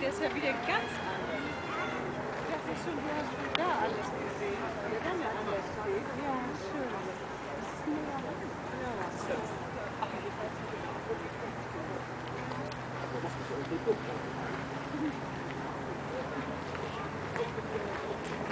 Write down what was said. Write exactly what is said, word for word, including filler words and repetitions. der ist ja wieder ganz anders. Ich dachte schon, du hast schon da alles gesehen. Wir haben ja alles gesehen. Ja, schön. Das ist nur alles. Ja, schön. Aber